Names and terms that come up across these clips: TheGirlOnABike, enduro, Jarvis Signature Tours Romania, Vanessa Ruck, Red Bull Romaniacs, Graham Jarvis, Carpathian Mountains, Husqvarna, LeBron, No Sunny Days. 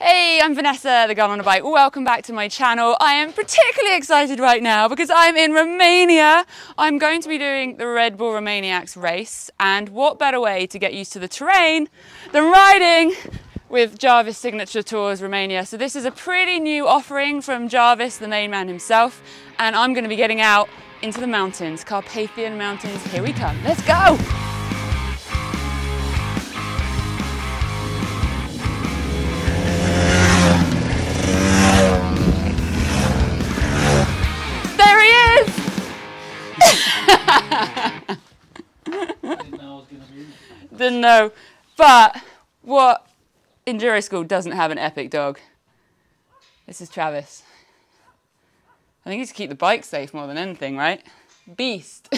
Hey, I'm Vanessa, the girl on a bike. Welcome back to my channel. I am particularly excited right now because I'm in Romania. I'm going to be doing the Red Bull Romaniacs race, and what better way to get used to the terrain than riding with Jarvis Signature Tours Romania. So this is a pretty new offering from Jarvis, the main man himself, and I'm going to be getting out into the mountains, Carpathian Mountains. Here we come, let's go! Didn't know, but what enduro school doesn't have an epic dog? This is Travis. I think he's to keep the bike safe more than anything, right? Beast.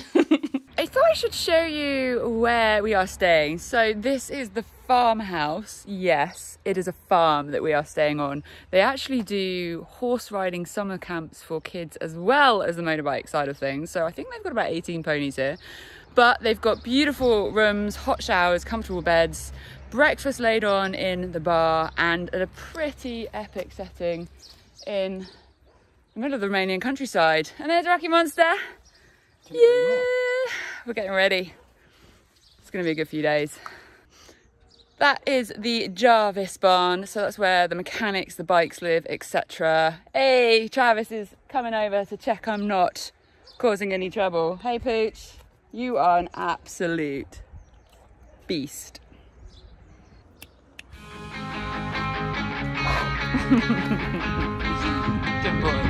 I thought I should show you where we are staying. So this is the farmhouse. Yes, it is a farm that we are staying on. They actually do horse riding summer camps for kids as well as the motorbike side of things. So I think they've got about 18 ponies here. But they've got beautiful rooms, hot showers, comfortable beds, breakfast laid on in the bar, and a pretty epic setting in the middle of the Romanian countryside. And there's Rocky Monster. Yeah, we're getting ready. It's going to be a good few days. That is the Jarvis barn. So that's where the mechanics, the bikes live, etc. Hey, Travis is coming over to check I'm not causing any trouble. Hey, Pooch. You are an absolute beast. Good boy.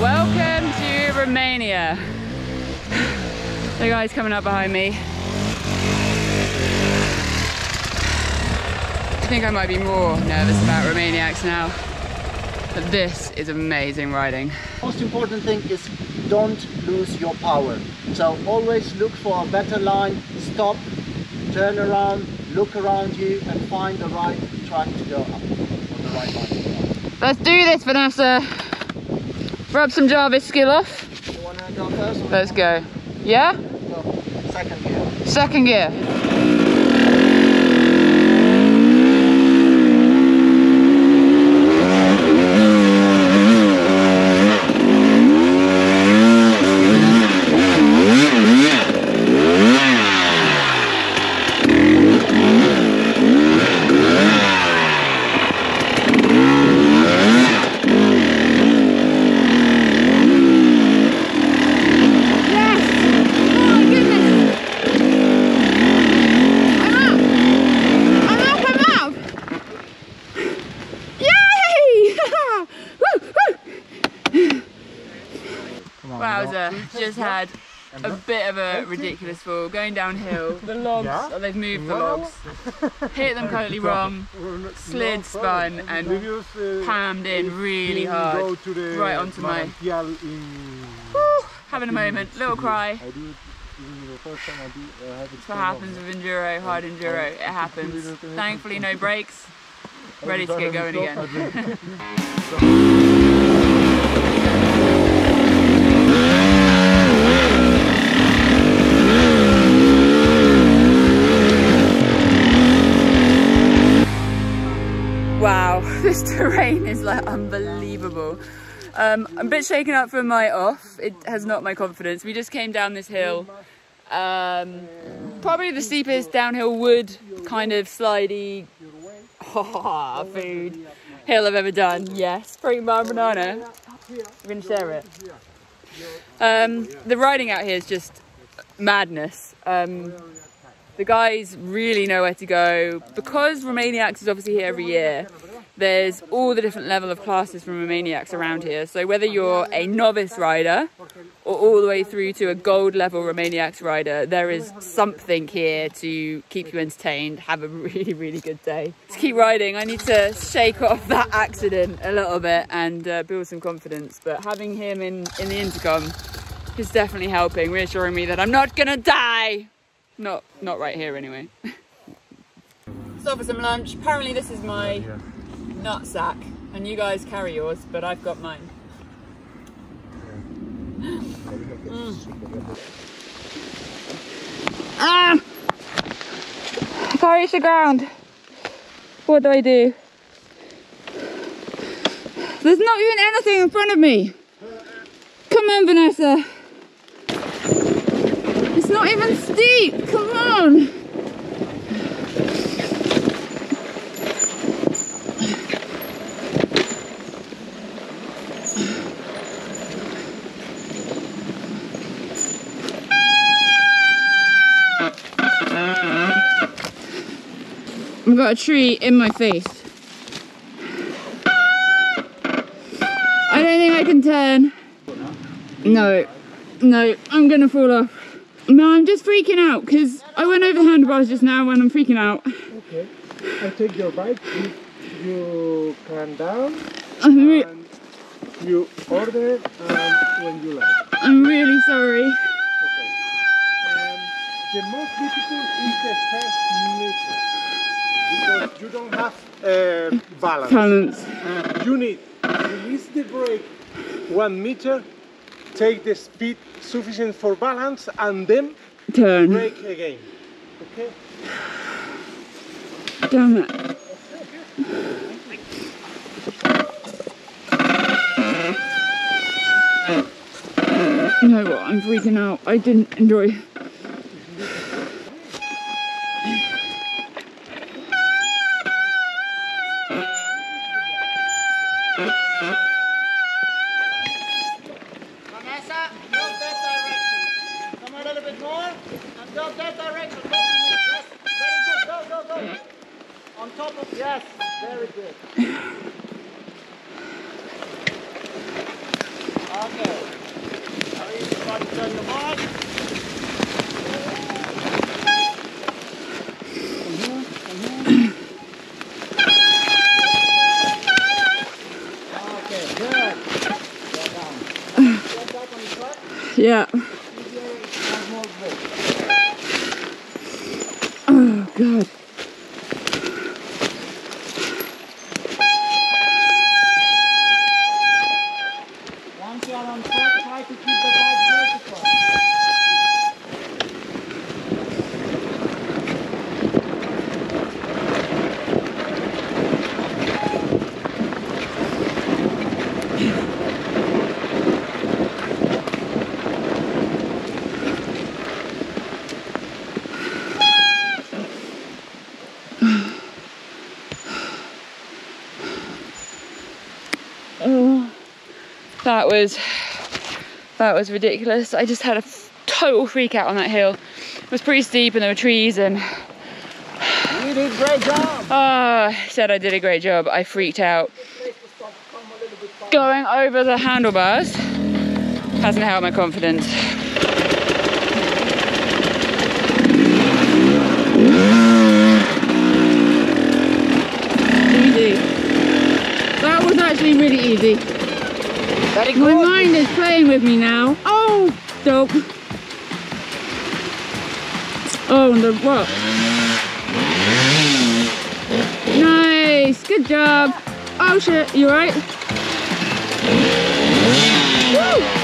Welcome to Romania. The guy's coming up behind me. I think I might be more nervous about Romaniacs now, but this is amazing riding. Most important thing is don't lose your power. So always look for a better line, stop, turn around, look around you and find the right track to go up, or the right line to go up. Let's do this, Vanessa. Rub some Jarvis skill off. You want to go first? Let's go. Yeah? Go. Second gear. Second gear. Just had a bit of a ridiculous fall going downhill. The logs, yeah? They've moved the logs, hit them totally wrong, slid, spun, and pammed in really hard right onto my. Having a moment, little cry. That's what happens with enduro, hard enduro. It happens. Thankfully, no brakes. Ready to get going again. This terrain is like unbelievable. horrible. I'm a bit shaken up from my off. It has not my confidence. We just came down this hill. Probably the steepest downhill wood kind of slidey food hill I've ever done. Yes, fruit bar banana. We're going to share it. The riding out here is just madness. The guys really know where to go. Because Romaniacs is obviously here every year, there's all the different level of classes from Romaniacs around here. So whether you're a novice rider or all the way through to a gold level Romaniacs rider, there is something here to keep you entertained. Have a really, really good day. Let's keep riding. I need to shake off that accident a little bit and build some confidence. But having him in the intercom is definitely helping, reassuring me that I'm not gonna die. Not right here anyway. Stop for some lunch. Apparently this is my nutsack, and you guys carry yours, but I've got mine. I can't reach the ground. What do I do? There's not even anything in front of me. Come on, Vanessa. It's not even steep, come on! I've got a tree in my face. I don't think I can turn. No, I'm gonna fall off. No, I'm just freaking out because I went over the handlebars just now and I'm freaking out. Okay, I take your bike, you come down, and you order when you like. I'm really sorry. Okay. The most difficult is the first meter because you don't have balance. You need to release the brake 1 meter. Take the speed sufficient for balance and then turn. Brake again. Okay? Damn it. You know what? I'm freaking out. I didn't enjoy. Yeah. Oh, God. Once you are on track, try to keep the bike vertical. That was ridiculous. I just had a total freak out on that hill. It was pretty steep and there were trees and... You did a great job! I said I did a great job. I freaked out. Going over the handlebars hasn't helped my confidence. Easy. That was actually really easy. My mind is playing with me now. Oh, dope. Oh, and the rock. Nice, good job. Oh shit, you alright? Woo!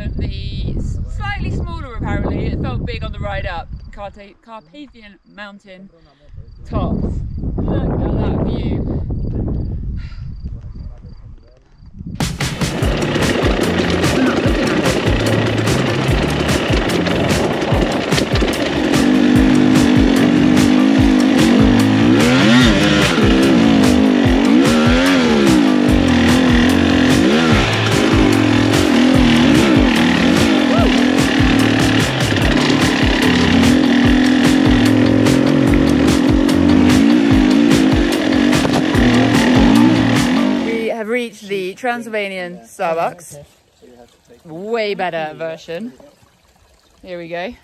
one of the slightly smaller, apparently, it felt big on the ride up, Carpathian Mountain tops. Look at that view. The Transylvanian Starbucks, way better version. Here we go.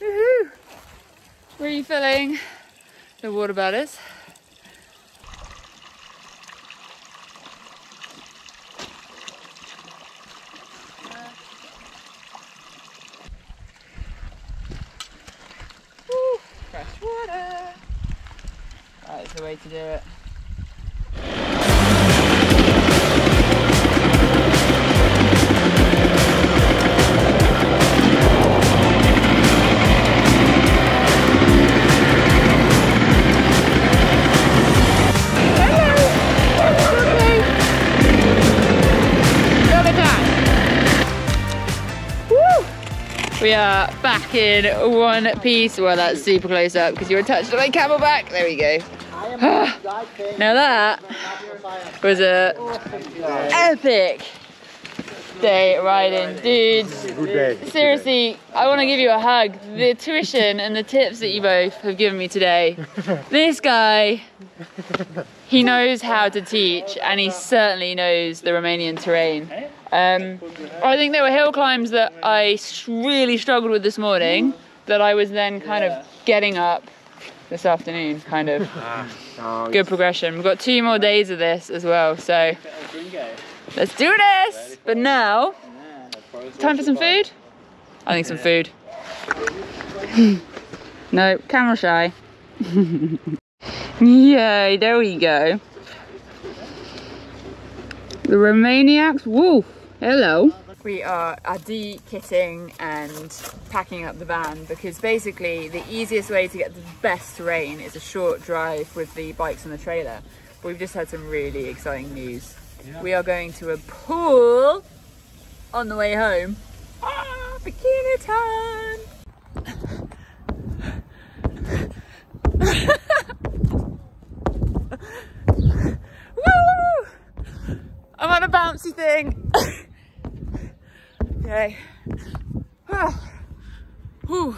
Woohoo! Refilling the water bottles. Woo! Fresh water. That is the way to do it. We are back in one piece. Well, that's super close up because you were touched on my camelback. There we go. Now that was a epic day riding, dudes. Seriously, I want to give you a hug. The tuition and the tips that you both have given me today. This guy, he knows how to teach, and he certainly knows the Romanian terrain. I think there were hill climbs that I really struggled with this morning that I was then kind of getting up this afternoon, kind of. Good progression. We've got 2 more days of this as well, so let's do this! But now, time for some food? I think some food. No, camera shy. Yay, there we go. The Romaniacs, woo! Hello. We are de-kitting and packing up the van because basically the easiest way to get the best terrain is a short drive with the bikes and the trailer. But we've just had some really exciting news. Yeah. We are going to a pool on the way home. Ah, bikini time! Woo! I'm on a bouncy thing. Okay. Whew.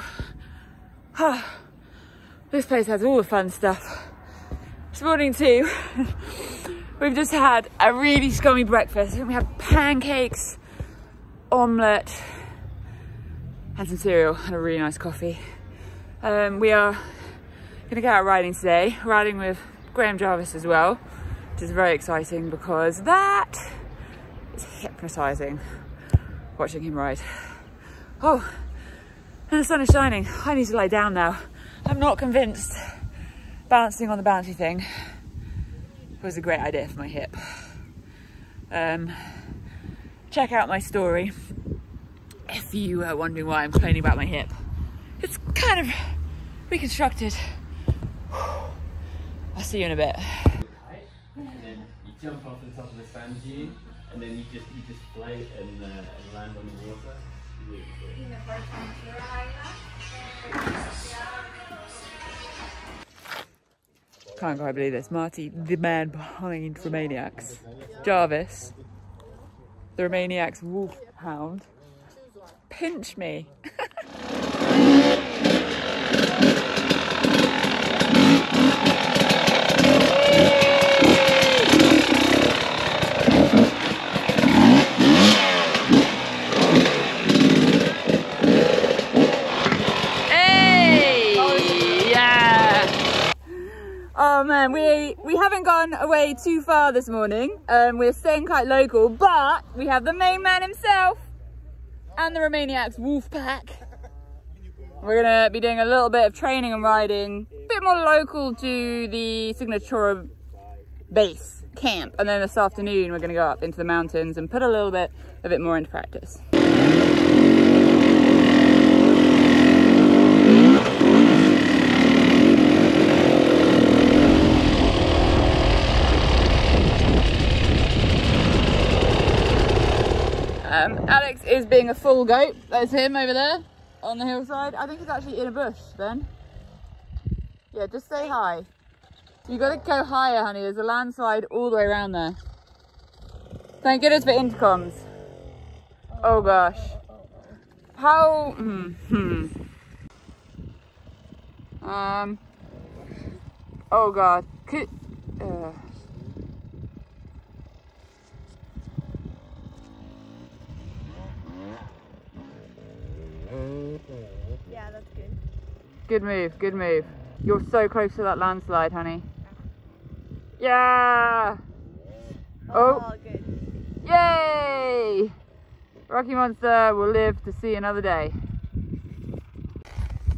This place has all the fun stuff. This morning too, we've just had a really scummy breakfast, and we had pancakes, omelette, and some cereal, and a really nice coffee. We are gonna go out riding today, riding with Graham Jarvis as well, which is very exciting because that is hypnotising, watching him ride. Oh, and the sun is shining. I need to lie down now. I'm not convinced balancing on the bouncy thing was a great idea for my hip. Check out my story if you are wondering why I'm complaining about my hip. It's kind of reconstructed. I'll see you in a bit. And then you jump off the top of the sand dune, and then you just float and land on the water. Really cool. Can't quite believe this. Marty, the man behind Romaniacs. Jarvis, the Romaniacs wolfhound. Pinch me. Man, we haven't gone away too far this morning. We're staying quite local, but we have the main man himself and the Romaniacs wolf pack. We're gonna be doing a little bit of training and riding, a bit more local to the Signature base camp, and then this afternoon we're gonna go up into the mountains and put a little bit more into practice. Alex is being a full goat. There's him over there on the hillside. I think he's actually in a bush, Ben. Yeah, just say hi. You got to go higher, honey. There's a landslide all the way around there. Thank goodness for intercoms. Oh gosh. How? Oh god. Could. Yeah, that's good. Good move, good move. You're so close to that landslide, honey. Yeah! Oh, good. Yay! Rocky Monster will live to see another day.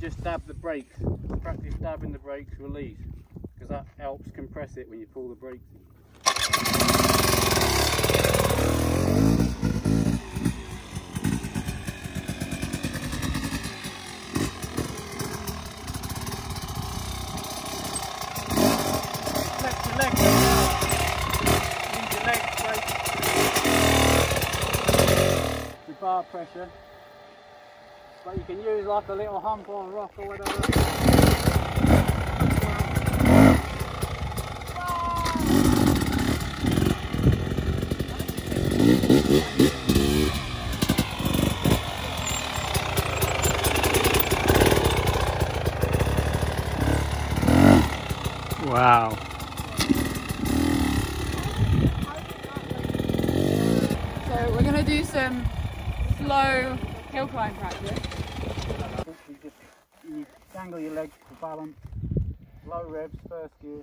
Just dab the brakes. Practice dabbing the brakes, release, because that helps compress it when you pull the brakes. Pressure, but you can use like a little hump or a rock or whatever. Wow. So we're going to do some slow hill climb practice. You dangle your legs for balance. Low revs, first gear.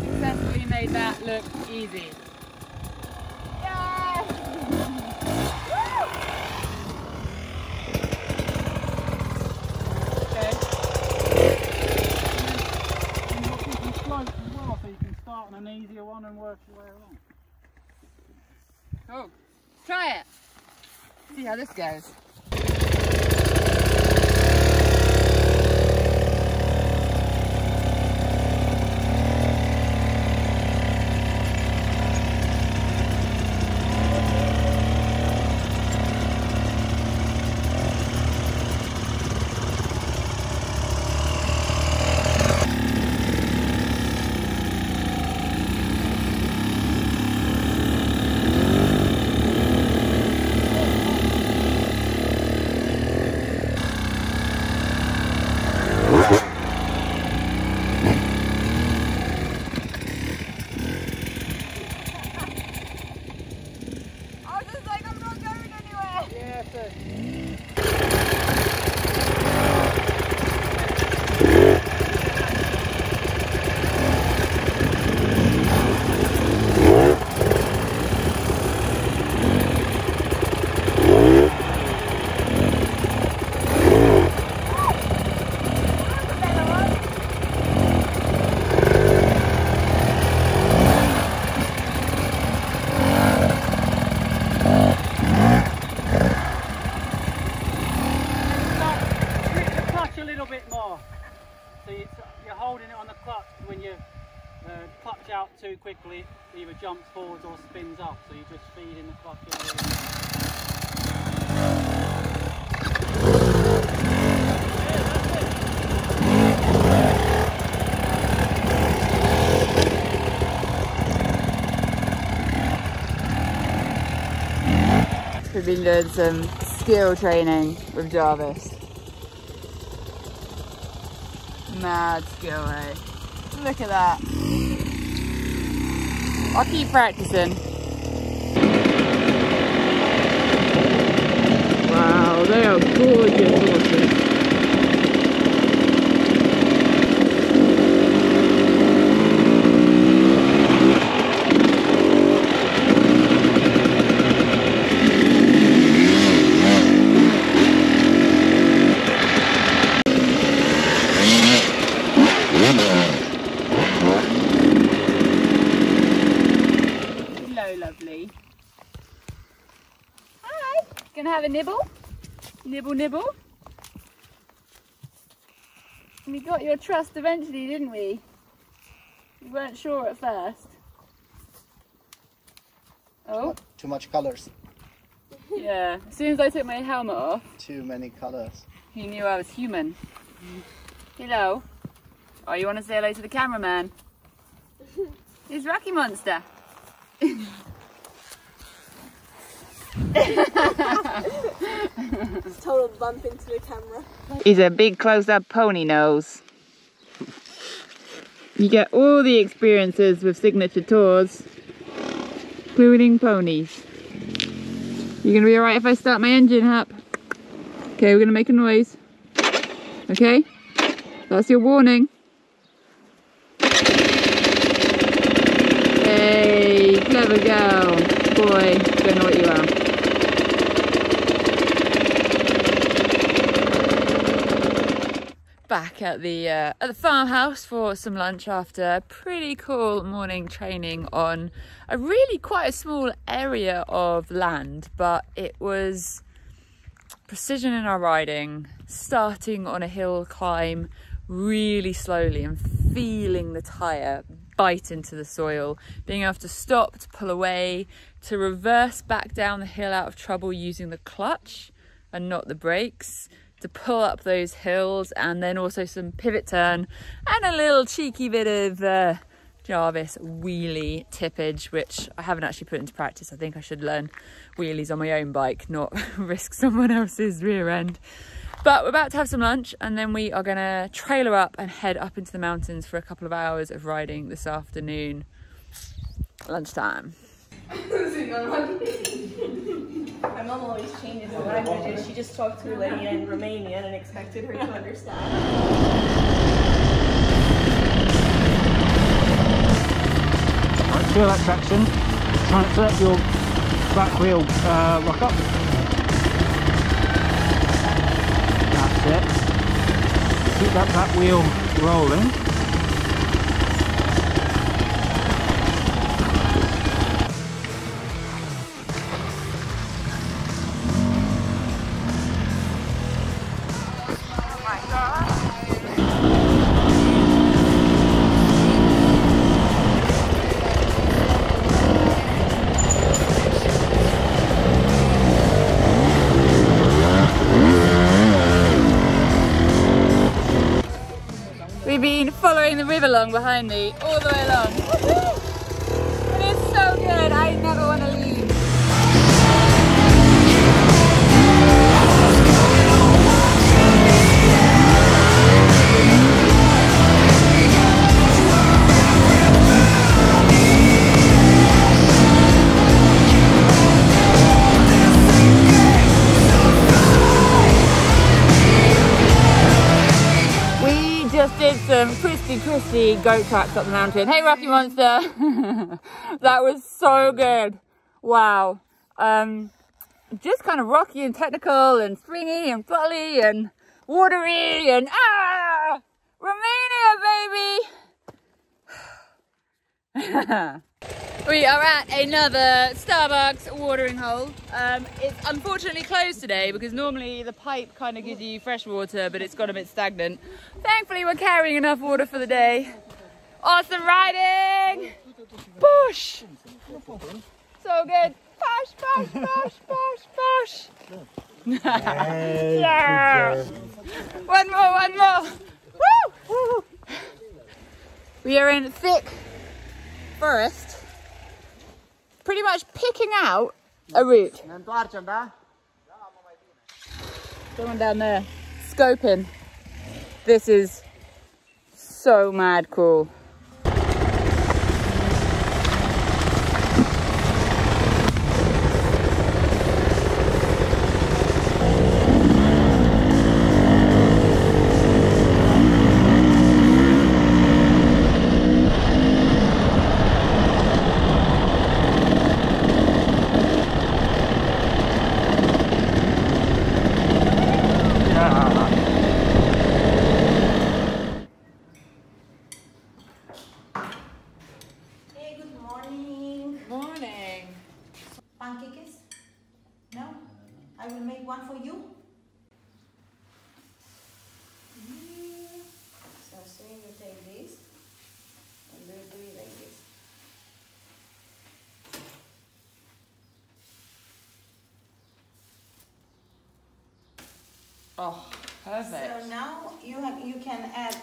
You successfully made that look easy. An easier one and work your way along. Cool. Try it. See how this goes. Quickly, either jumps forwards or spins up, so you're just feeding the clock in. We've been doing some skill training with Jarvis. Mad skill, eh? Look at that. I'll keep practicing. Wow, they are gorgeous horses. Have a nibble, nibble, nibble. We got your trust eventually, didn't we? We weren't sure at first. Oh. Too much colours. Yeah, as soon as I took my helmet off. Too many colours. He knew I was human. Hello. Oh, you want to say hello to the cameraman? It's Rocky Monster. It's total bump into the camera. He's a big close-up pony nose. You get all the experiences with Signature Tours, including ponies. You're gonna be alright if I start my engine up. Okay, we're gonna make a noise. Okay? That's your warning. Hey, clever girl. Boy, don't know what you are. Back at the farmhouse for some lunch after a pretty cool morning training on a really quite a small area of land, but it was precision in our riding, starting on a hill climb really slowly and feeling the tyre bite into the soil, being able to stop, to pull away, to reverse back down the hill out of trouble using the clutch and not the brakes, to pull up those hills, and then also some pivot turn and a little cheeky bit of Jarvis wheelie tippage, which I haven't actually put into practice. I think I should learn wheelies on my own bike, not risk someone else's rear end. But we're about to have some lunch and then we are gonna trailer up and head up into the mountains for a couple of hours of riding this afternoon. Lunchtime. My mum always changes the languages. She just talked to Lydia in Romanian and expected her to understand. Right, feel that traction. Transfer your back wheel rock up. That's it. Keep that back wheel rolling. The river along behind me all the way along. Woohoo! It is so good, I never want to leave. Christy goat tracks up the mountain. Hey Rocky Monster! That was so good. Wow. Just kind of rocky and technical and springy and floodly and watery and ah! Romania, baby! We are at another Starbucks watering hole. It's unfortunately closed today because normally the pipe kind of gives you fresh water, but it's got a bit stagnant. Thankfully we're carrying enough water for the day. Awesome riding! Push! So good. Push, push, push, push, push. Yeah. One more, one more. Woo! We are in thick forest. Pretty much picking out a route. Someone down there scoping. This is so mad cool. Oh, perfect. So now you have, you can add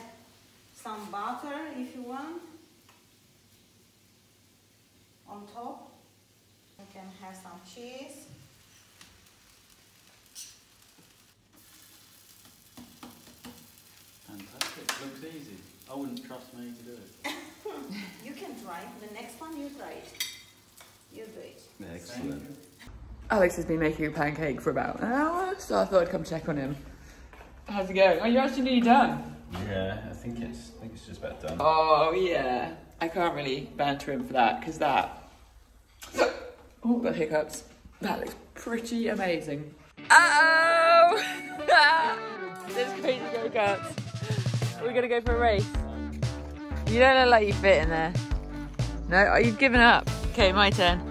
some butter if you want on top. You can have some cheese. Fantastic, looks easy. I wouldn't trust me to do it. You can try it. The next one you try it. You do it. Yeah, excellent. Alex has been making a pancake for about an hour, so I thought I'd come check on him. How's it going? Oh, you're actually nearly done. Yeah, I think it's just about done. Oh yeah, I can't really banter him for that because that. Oh, the hiccups. That looks pretty amazing. Uh-oh! This crazy go-karts. We're gonna go for a race. You don't look like you fit in there. No, you've given up. Okay, my turn.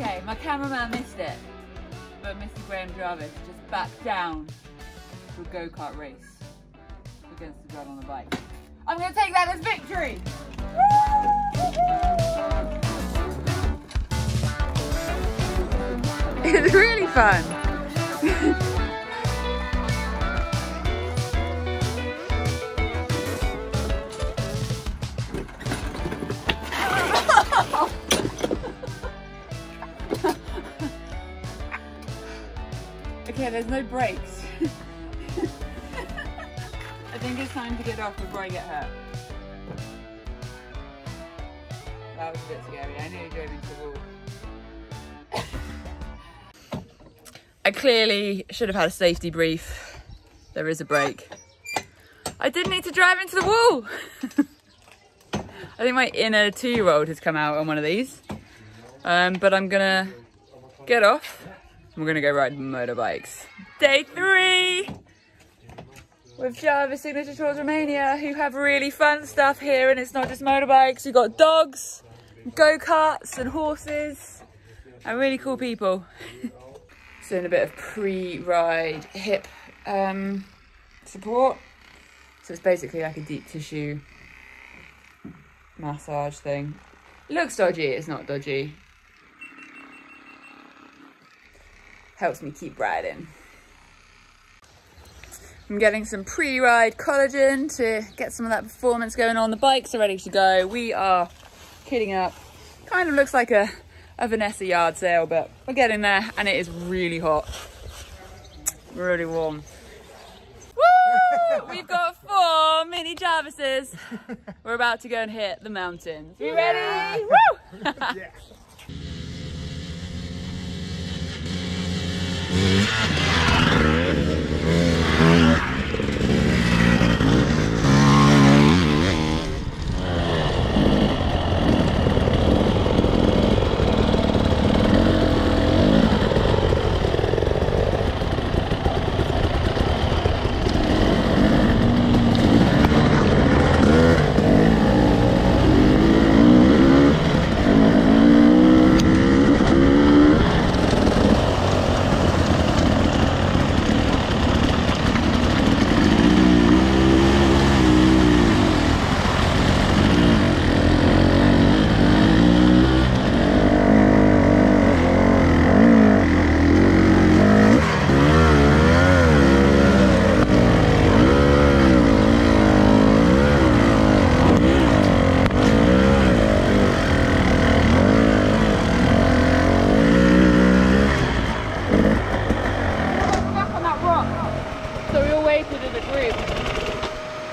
Okay, my cameraman missed it, but Mr. Graham Jarvis just backed down to a go-kart race against the girl on the bike. I'm going to take that as victory! It's really fun! Okay, there's no brakes. I think it's time to get off before I get hurt. That was a bit scary. I nearly drove into the wall. I clearly should have had a safety brief. There is a brake. I didn't need to drive into the wall. I think my inner 2-year-old has come out on one of these. But I'm gonna get off. We're gonna go ride motorbikes. Day 3 with Jarvis Signature Tours Romania, who have really fun stuff here, and it's not just motorbikes. We've got dogs, go-karts and horses, and really cool people. So in a bit of pre-ride hip support. So it's basically like a deep tissue massage thing. Looks dodgy, it's not dodgy. Helps me keep riding. I'm getting some pre-ride collagen to get some of that performance going on. The bikes are ready to go. We are kidding up. Kind of looks like a Vanessa yard sale, but we're getting there and it is really hot. Really warm. Woo! We've got 4 mini Jarvises. We're about to go and hit the mountains. You ready? Woo! Yeah.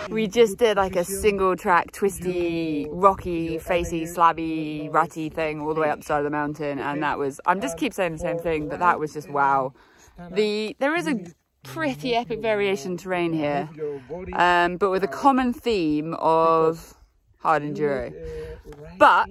We just did like a single track, twisty, rocky, facey, slabby, ratty thing all the way up the side of the mountain. And that was, I'm just keep saying the same thing, but that was just wow. There is a pretty epic variation terrain here, but with a common theme of hard enduro. But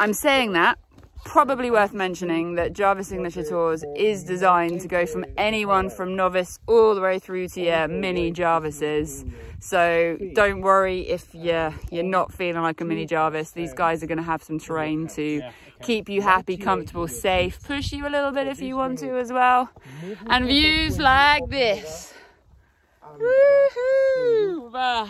I'm saying that, probably worth mentioning that Jarvis Signature Tours is designed to go from anyone from novice all the way through to your mini Jarvises. So don't worry if you're not feeling like a mini Jarvis. These guys are going to have some terrain to keep you happy, comfortable, safe, push you a little bit if you want to as well. And views like this. Woohoo! Bah.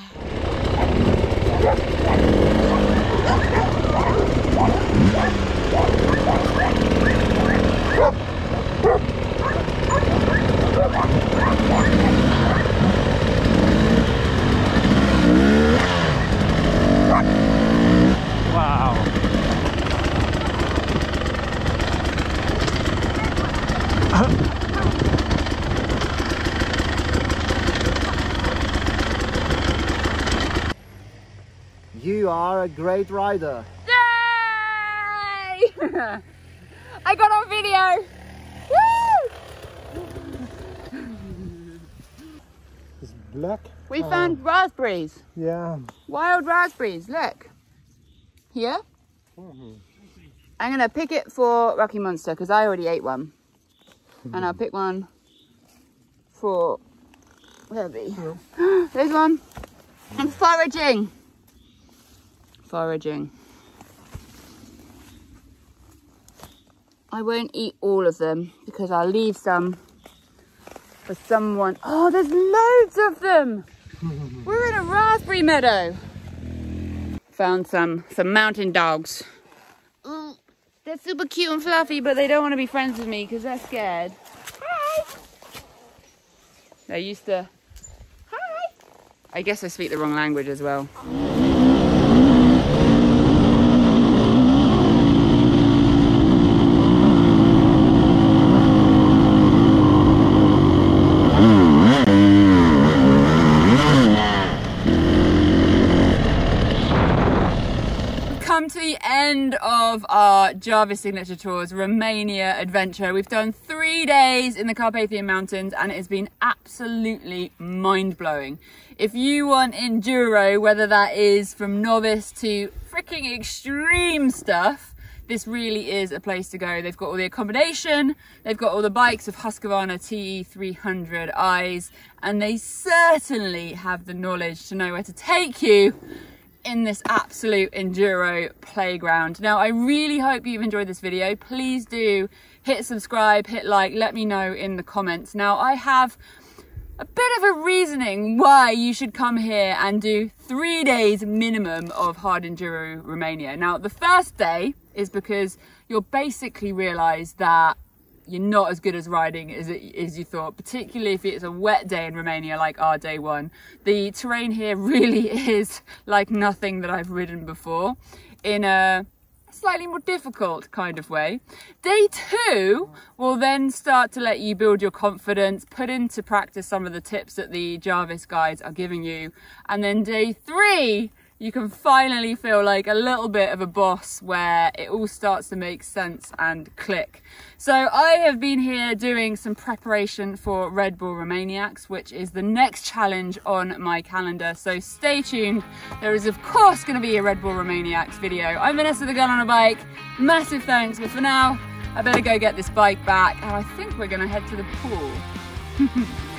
Wow. You are a great rider. Yay! I got on video! Woo! It's black. We found raspberries. Yeah. Wild raspberries, look. Here. Mm-hmm. I'm going to pick it for Rocky Monster because I already ate one. Mm-hmm. And I'll pick one for Herbie. Yeah. There's one. I'm foraging. Foraging. I won't eat all of them because I'll leave some for someone. Oh, there's loads of them. We're in a raspberry meadow. Found some mountain dogs. Ooh, they're super cute and fluffy, but they don't want to be friends with me because they're scared. Hi. They're used to, hi. I guess I speak the wrong language as well. End of our Jarvis Signature Tours Romania adventure. We've done 3 days in the Carpathian Mountains and it has been absolutely mind-blowing. If you want enduro, whether that is from novice to freaking extreme stuff, this really is a place to go. They've got all the accommodation, they've got all the bikes of Husqvarna TE 300 I's, and they certainly have the knowledge to know where to take you in this absolute enduro playground. Now, I really hope you've enjoyed this video. Please do hit subscribe, hit like, let me know in the comments. Now, I have a bit of a reasoning why you should come here and do 3 days minimum of hard enduro Romania. Now, the first day is because you'll basically realize that you're not as good as riding as you thought, particularly if it's a wet day in Romania like our day one. The terrain here really is like nothing that I've ridden before in a slightly more difficult kind of way. Day two will then start to let you build your confidence, put into practice some of the tips that the Jarvis guides are giving you. And then day three, you can finally feel like a little bit of a boss where it all starts to make sense and click. So I have been here doing some preparation for Red Bull Romaniacs, which is the next challenge on my calendar. So stay tuned. There is of course going to be a Red Bull Romaniacs video. I'm Vanessa the Girl on a Bike. Massive thanks, but for now, I better go get this bike back. And I think we're going to head to the pool.